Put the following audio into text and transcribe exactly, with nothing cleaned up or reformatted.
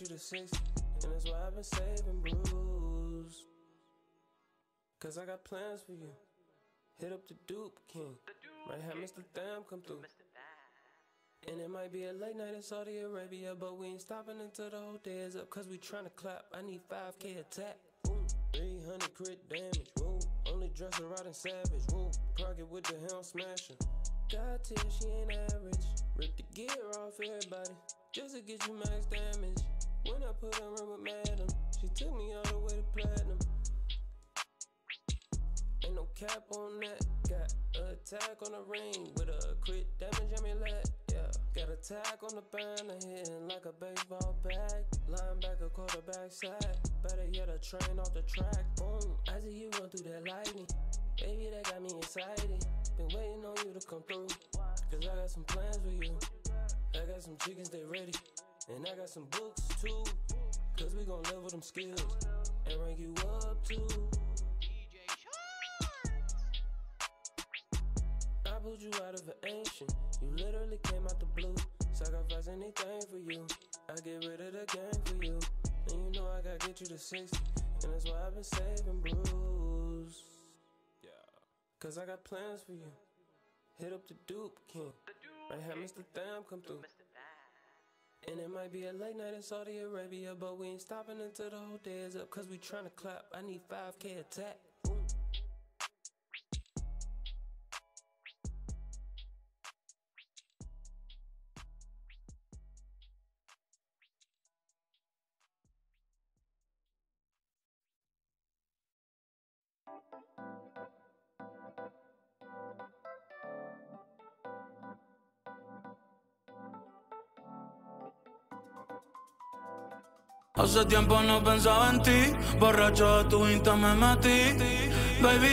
you to six, and that's why I've been saving blues. Cause I got plans for you. Hit up the Dupe King, might have Mister Tham come through. And it might be a late night in Saudi Arabia, but we ain't stopping until the whole day is up. Cause we tryna clap, I need five K attack. Ooh, three hundred crit damage, woo. Only dresser riding savage, woo. Crockett with the helm smashing. God tier, she ain't average. Rip the gear off everybody, just to get you max damage. When I put her in with Madam, she took me all the way to platinum. Ain't no cap on that. Got a attack on the ring with a crit damage amulet. Yeah, got a tag on the banner hitting like a baseball bag. Linebacker caught the backside. Better yet, a train off the track. Boom, I see you run through that lightning. Baby, that got me excited. Been waiting on you to come through. Cause I got some plans with you. I got some chickens, they ready. And I got some books too. Cause we gon' level them skills and rank you up too. I pulled you out of an ancient. You literally came out the blue. Sacrifice anything for you. I get rid of the gang for you. And you know I gotta get you to sixty. And that's why I've been saving blues. Yeah. Cause I got plans for you. Hit up the Dupe King. Might have Mister Tham come through. And it might be a late night in Saudi Arabia, but we ain't stopping until the whole day is up. Cause we tryna clap. I need five K attack. Hace tiempo no pensaba en ti, borracho de tu Insta me metí, baby.